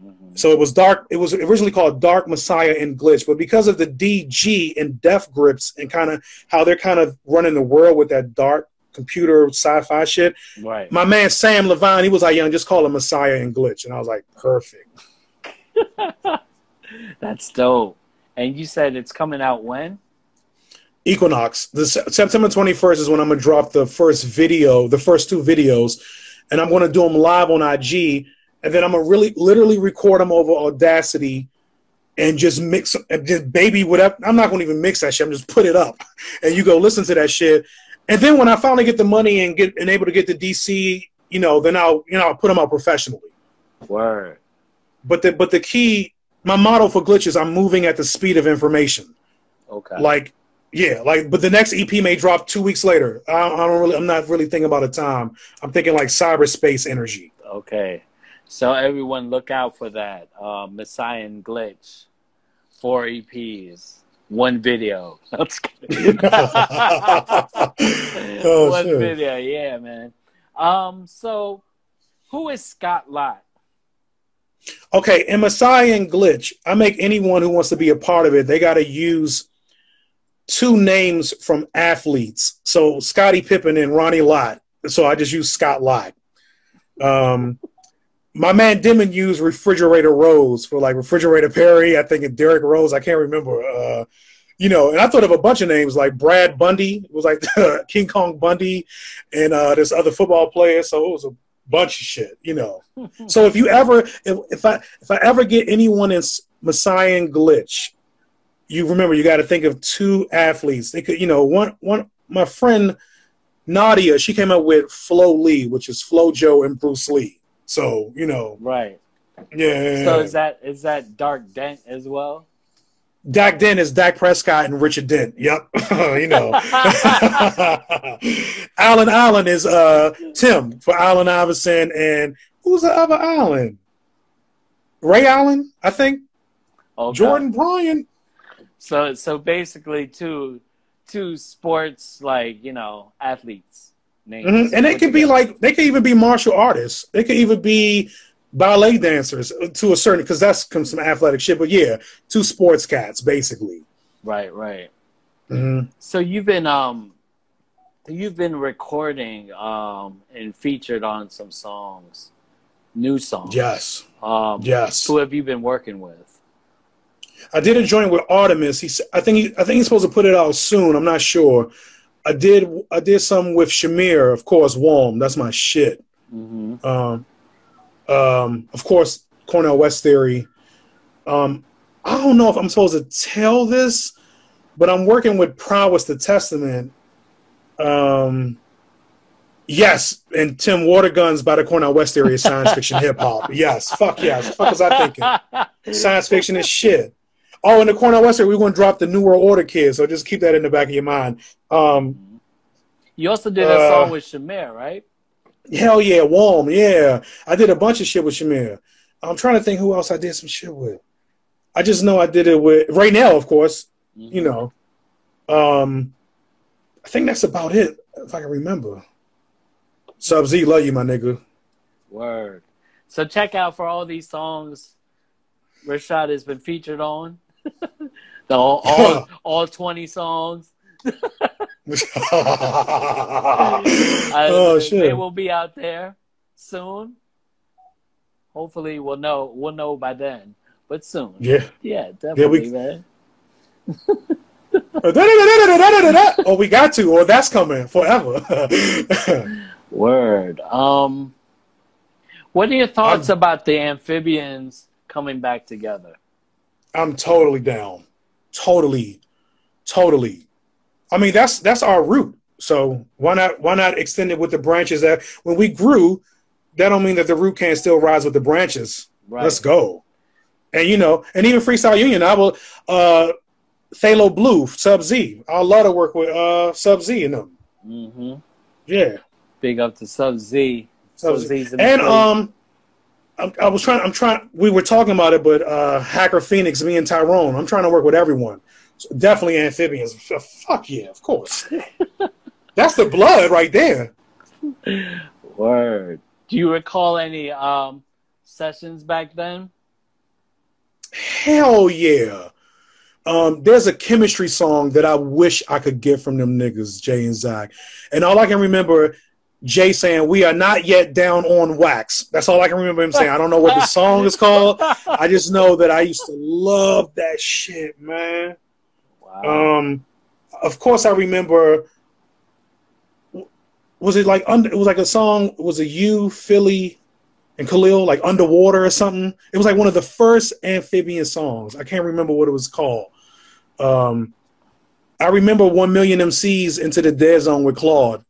Mm-hmm. So it was dark. It was originally called Dark Messiah and Glitch. But because of the D G and Def Grips and kind of how they're kind of running the world with that dark computer sci-fi shit, right. My man Sam Levine, he was like, young, just call him Messiah and Glitch. And I was like, perfect. That's dope. And you said it's coming out when? Equinox. The September twenty-first is when I'm going to drop the first video, the first two videos, and I'm going to do them live on I G, and then I'm going to really literally record them over Audacity and just mix and just baby whatever. I'm not going to even mix that shit. I'm just put it up and you go listen to that shit. And then when I finally get the money and get and able to get to D C, you know, then I'll, you know, I'll put them out professionally. Word. But the, but the key, my motto for Glitch is I'm moving at the speed of information. Okay. Like, yeah, like, but the next E P may drop two weeks later. I, I don't really, I'm not really thinking about a time. I'm thinking like cyberspace energy. Okay, so everyone, look out for that. Uh, Messiah and Glitch, four E Ps, one video. I'm just kidding. oh, one sure. video, yeah, man. Um, so who is Scott Lott? Okay, in Messiah and Glitch, I make anyone who wants to be a part of it, they got to use two names from athletes. So Scottie Pippen and Ronnie Lott. So I just use Scott Lott. Um, my man Dimon used Refrigerator Rose for like Refrigerator Perry, I think, and Derrick Rose. I can't remember. Uh, you know, and I thought of a bunch of names like Brad Bundy. It was like King Kong Bundy and uh, this other football player. So it was a bunch of shit, you know. So if you ever, if, if I if I ever get anyone in Messiah and Glitch, you remember, you got to think of two athletes. They could, you know, one, one, my friend Nadia, she came up with Flo Lee, which is Flojo and Bruce Lee. So, you know. Right. Yeah. So is that, is that Dark Dent as well? Dak Dent is Dak Prescott and Richard Dent. Yep. You know. Allen Allen is uh, Tim for Allen Iverson. And who's the other Allen? Ray Allen, I think. Okay. Jordan Bryan. So, so basically, two, two sports, like, you know, athletes names, mm-hmm. and they could be like, they could even be martial artists. They could even be ballet dancers to a certain, because that's comes from athletic shit. But yeah, two sports cats basically. Right, right. Mm-hmm. So you've been um, you've been recording um and featured on some songs, new songs. Yes. Um, yes. Who have you been working with? I did a joint with Artemis. He's, I think he, I think he's supposed to put it out soon. I'm not sure. I did I did some with Shamir, of course. Warm, that's my shit. Mm-hmm. um, um, of course, Cornel West Theory. Um, I don't know if I'm supposed to tell this, but I'm working with Prowess the Testament. Um, yes, and Tim Waterguns by the Cornel West Theory is science fiction hip hop. Yes, fuck yes. What the fuck was I thinking? Science fiction is shit. Oh, in the Cornel West Theory, we're going to drop the New World Order kids, so just keep that in the back of your mind. Um, you also did a uh, song with Shamir, right? Hell yeah, Warm, yeah. I did a bunch of shit with Shamir. I'm trying to think who else I did some shit with. I just know I did it with Raynell, of course. Mm-hmm. You know. Um, I think that's about it, if I can remember. Sub Z, love you, my nigga. Word. So check out for all these songs Rashad has been featured on. The all, all, all twenty songs. I, oh shit! They will be out there soon. Hopefully, we'll know. We'll know by then, but soon. Yeah. Yeah, definitely, yeah, we... man. Or we got to, or that's coming forever. Word. Um, what are your thoughts I'm... about the amphibians coming back together? I'm totally down. Totally. Totally. I mean, that's that's our root. So why not why not extend it with the branches? That when we grew, that don't mean that the root can't still rise with the branches. Right. Let's go. And you know, and even Freestyle Union, I will uh Phalo Blue, Sub Z. I love to work with uh, Sub Z and them. Mm-hmm. Yeah. Big up to Sub Z. Sub Z. And um, I, I was trying. I'm trying. We were talking about it, but uh, Hacker Phoenix, me and Tyrone. I'm trying to work with everyone. So definitely Amphibians. Fuck yeah, of course. That's the blood right there. Word. Do you recall any um sessions back then? Hell yeah. Um, there's a chemistry song that I wish I could get from them niggas, Jay and Zach. And all I can remember, Jay saying, "We are not yet down on wax." That's all I can remember him saying. I don't know what the song is called. I just know that I used to love that shit, man. Wow. Um, of course, I remember. Was it like under? It was like a song. It was a you, Philly, and Khalil, like Underwater or something. It was like one of the first Amphibian songs. I can't remember what it was called. Um, I remember One Million M Cs Into the Dead Zone with Claude.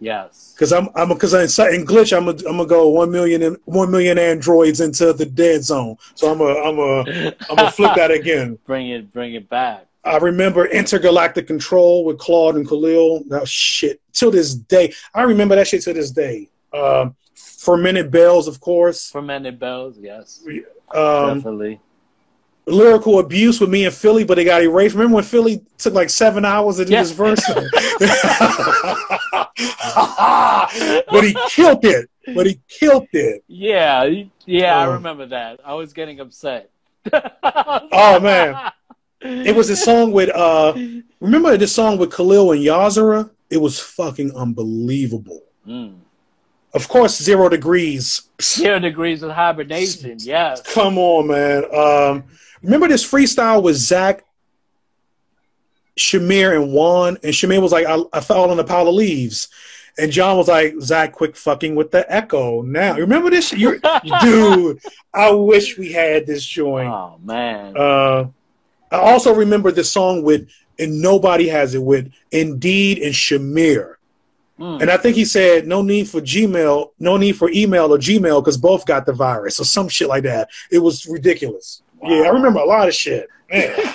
Yes. Because I'm, I'm, because in Glitch, I'm, a, I'm gonna go one million, one million androids into the dead zone. So I'm a, I'm a, I'm gonna flip that again. Bring it, bring it back. I remember Intergalactic Control with Claude and Khalil. That shit till this day. I remember that shit to this day. Um, Fermented Bells, of course. Fermented Bells, yes. Um, Definitely. Lyrical Abuse with me and Philly, but it got erased. Remember when Philly took like seven hours to do this verse? But he killed it. But he killed it. Yeah, yeah, um, I remember that. I was getting upset. Oh man, it was a song with. Uh, remember this song with Khalil and Yazara? It was fucking unbelievable. Mm. Of course, Zero Degrees. Zero Degrees of Hibernation, yes. Come on, man. Um, remember this freestyle with Zach, Shamir, and Juan? And Shamir was like, I, I fell on a pile of leaves. And John was like, Zach, quit fucking with the echo now. Remember this? You're, dude, I wish we had this joint. Oh, man. Uh, I also remember this song with, and nobody has it, with Indeed and Shamir. Mm. And I think he said, no need for Gmail, no need for email or Gmail because both got the virus or some shit like that. It was ridiculous. Wow. Yeah, I remember a lot of shit. Man.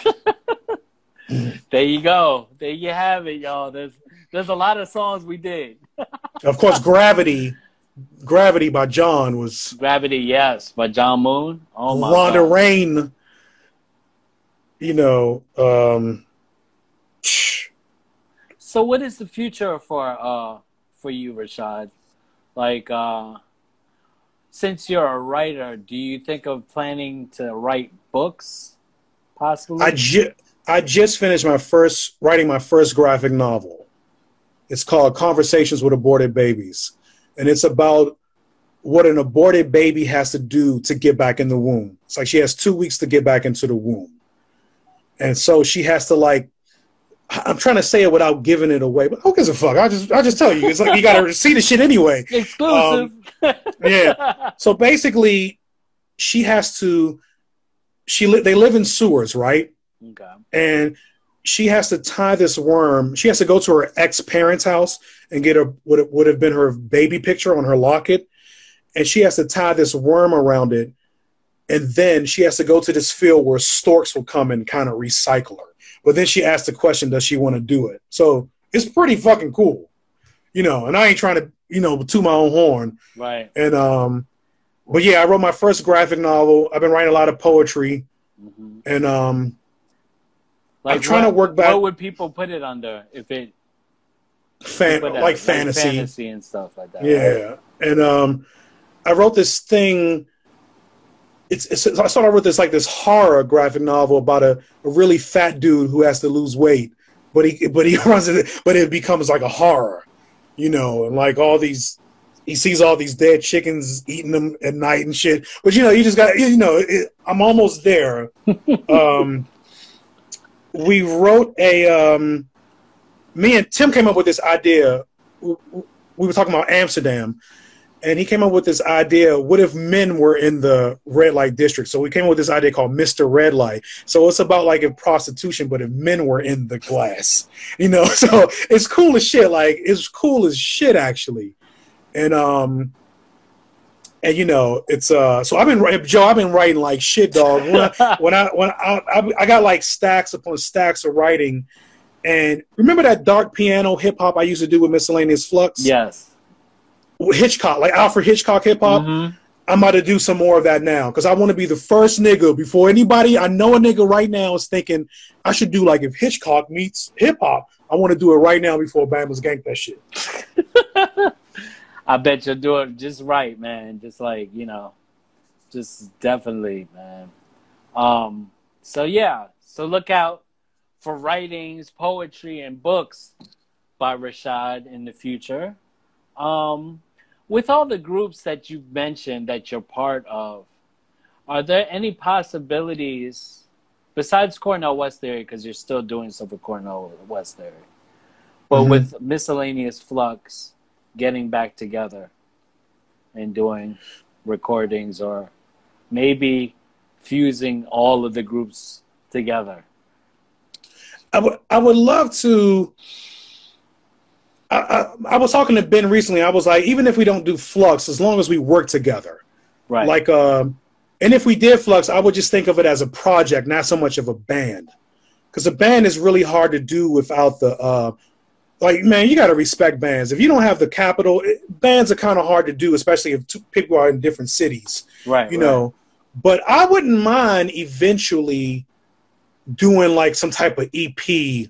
There you go. There you have it, y'all. There's, there's a lot of songs we did. Of course, Gravity. Gravity by John was... Gravity, yes, by John Moon. Oh, my Rhonda God. Rain. You know... Um, So what is the future for uh for you, Rashad? Like uh since you're a writer, do you think of planning to write books possibly? I just I just finished my first writing my first graphic novel. It's called Conversations with Aborted Babies, and it's about what an aborted baby has to do to get back in the womb. It's like she has two weeks to get back into the womb. And so she has to like I'm trying to say it without giving it away, but who gives a fuck? I just, I just tell you, it's like you gotta see the shit anyway. Exclusive. Um, yeah. So basically, she has to. She li they live in sewers, right? Okay. And she has to tie this worm. She has to go to her ex-parents' house and get her what would have been her baby picture on her locket, and she has to tie this worm around it, and then she has to go to this field where storks will come and kind of recycle her. But then she asked the question, does she want to do it? So it's pretty fucking cool, you know, and I ain't trying to, you know, toot my own horn. Right. And, um, but yeah, I wrote my first graphic novel. I've been writing a lot of poetry. Mm-hmm. And um, like I'm trying what, to work back. What would people put it under if it? Fan, if it like out, fantasy. Like fantasy and stuff like that. Yeah. Right? And um, I wrote this thing. It's, it's, I started with this like this horror graphic novel about a, a really fat dude who has to lose weight, but he but he runs it, but it becomes like a horror, you know, and like all these, he sees all these dead chickens eating them at night and shit. But you know, you just got you know, it, I'm almost there. um, we wrote a, um, me and Tim came up with this idea. We, we were talking about Amsterdam. And he came up with this idea, what if men were in the red light district? So we came up with this idea called Mister Red Light. So it's about like if prostitution, but if men were in the glass, you know? So it's cool as shit. Like it's cool as shit, actually. And um, And you know, it's uh. So I've been Joe. I've been writing like shit, dog. When I when I when I, I I got like stacks upon stacks of writing, and remember that dark piano hip hop I used to do with Miscellaneous Flux? Yes. Hitchcock, like Alfred Hitchcock hip hop. Mm-hmm. I'm about to do some more of that now because I want to be the first nigga before anybody. I know a nigga right now is thinking I should do like if Hitchcock meets hip hop. I want to do it right now before Bama's gank that shit. I bet you'll do it just right, man. Just like, you know, just definitely, man. Um, so, yeah. So look out for writings, poetry, and books by Rashad in the future. Um, with all the groups that you've mentioned that you're part of, are there any possibilities, besides Cornell West Theory, because you're still doing stuff with Cornell West Theory, but mm-hmm. with Miscellaneous Flux, getting back together and doing recordings or maybe fusing all of the groups together? I would, I would love to. I, I, I was talking to Ben recently. I was like, even if we don't do Flux, as long as we work together. Right. Like, um, and if we did Flux, I would just think of it as a project, not so much of a band. Because a band is really hard to do without the, uh, like, man, you got to respect bands. If you don't have the capital, it, bands are kind of hard to do, especially if two people are in different cities. Right. You right. know, but I wouldn't mind eventually doing like some type of E P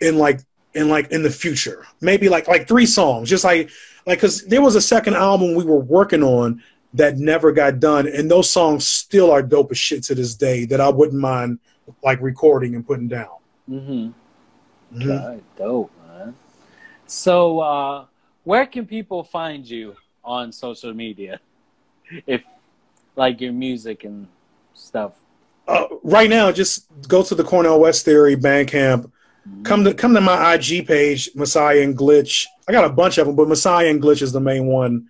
in like in like in the future. Maybe like like three songs, just like like because there was a second album we were working on that never got done, and those songs still are dope as shit to this day that I wouldn't mind like recording and putting down. Mm-hmm. Mm-hmm. God, dope. So, uh, where can people find you on social media? If, like, your music and stuff. Uh, right now, just go to the Cornell West Theory Bandcamp. Mm-hmm. Come to come to my I G page, Messiah and Glitch. I got a bunch of them, but Messiah and Glitch is the main one.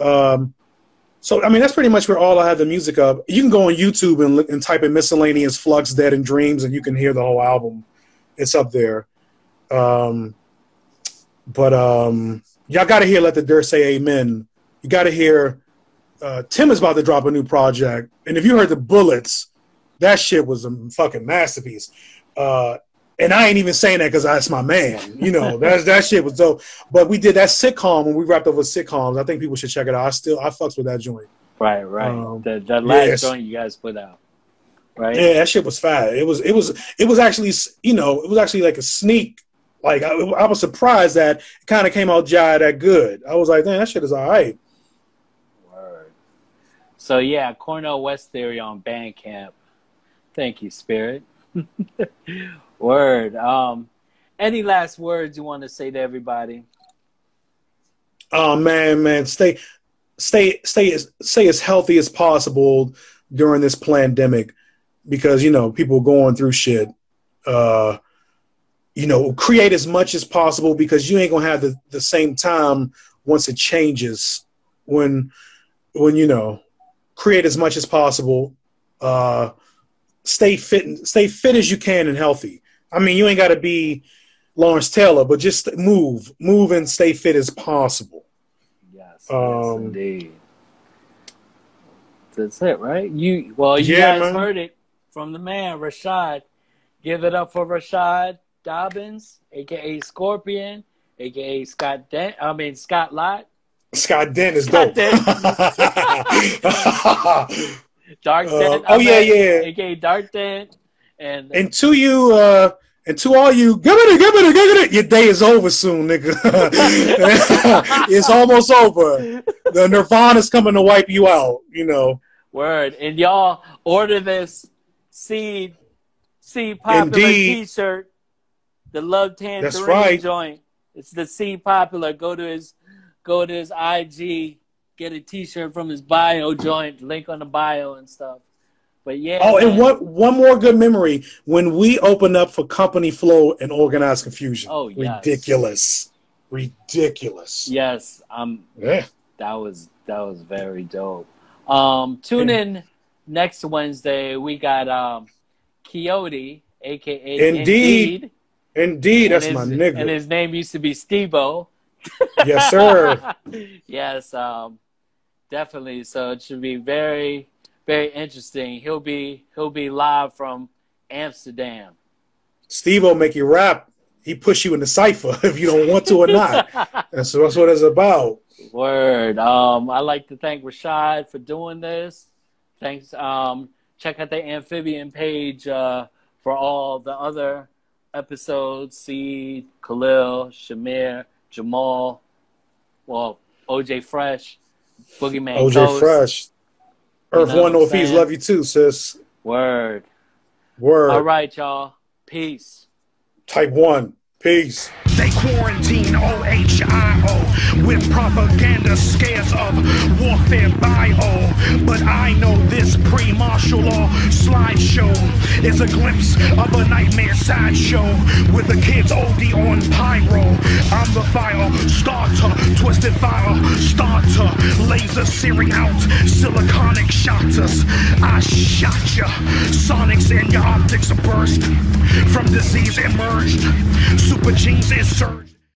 Um, so, I mean, that's pretty much where all I have the music up. You can go on YouTube and, and type in Miscellaneous Flux, Dead and Dreams, and you can hear the whole album. It's up there. Um... But um, y'all got to hear Let the Dirt Say Amen. You got to hear uh, Tim is about to drop a new project. And if you heard the Bullets, that shit was a fucking masterpiece. Uh, and I ain't even saying that because that's my man. You know, that, that shit was dope. But we did that sitcom when we wrapped up with sitcoms. I think people should check it out. I still, I fucks with that joint. Right, right. Um, the, the last yes. joint you guys put out. Right? Yeah, that shit was fire. It was, it was, it was actually, you know, it was actually like a sneak. Like, I, I was surprised that it kind of came out jive that good. I was like, damn, that shit is all right. Word. So, yeah, Cornell West Theory on Bandcamp. Thank you, Spirit. Word. Um, any last words you want to say to everybody? Oh, man, man. Stay, stay, stay, as, stay as healthy as possible during this pandemic because, you know, people going through shit. Uh You know, create as much as possible because you ain't gonna have the, the same time once it changes. When, when you know, create as much as possible. Uh, stay fit, and, stay fit as you can and healthy. I mean, you ain't gotta be Lawrence Taylor, but just move, move, and stay fit as possible. Yes, um, yes indeed. That's it, right? You well, you yeah, guys man. heard it from the man Rashad. Give it up for Rashad Dobbins, aka Scorpion, aka Scott Dent. I mean Scott Lott. Scott Dent is Scott dope. Dent. Dark uh, Dent. Oh I yeah, mean, yeah. Aka Dark Dent. And and to you, uh, and to all you, give it, give it, give it. Your day is over soon, nigga. It's almost over. The Nirvana's coming to wipe you out. You know. Word. And y'all order this seed, seed popular T-shirt. The Love Tangerine That's right. joint. It's the C Popular. Go to his, go to his I G. Get a T-shirt from his bio joint. Link on the bio and stuff. But yeah. Oh, man. And what one more good memory when we opened up for Company Flow and Organized Confusion. Oh yeah. Ridiculous, ridiculous. Yes, um. Yeah. That was that was very dope. Um, tune in yeah. next Wednesday. We got um, Coyote, aka Indeed. Indeed. Indeed, and that's his, my nigga. And his name used to be Steve-O. Yes, sir. Yes. Um, Definitely. So it should be very, very interesting. He'll be he'll be live from Amsterdam. Steve will make you rap. He push you in the cipher if you don't want to or not. And so that's what it's about. Word. Um, I'd like to thank Rashad for doing this. Thanks. Um, check out the Amphibian page uh, for all the other episodes. Seed, Khalil, Shamir, Jamal, well, O J Fresh, Boogeyman O J Ghost. Fresh. Earth you know One Northeast, love you too, sis. Word. Word. All right, y'all. Peace. Type one. Peace. They quarantine O H I O with propaganda scares of warfare bio. But I know this pre-martial law slideshow is a glimpse of a nightmare sideshow with the kids O D on pyro. I'm the fire starter, twisted fire starter, laser searing out siliconic shotters. I shot ya, sonics and your optics burst, from disease emerged, super genes is surged.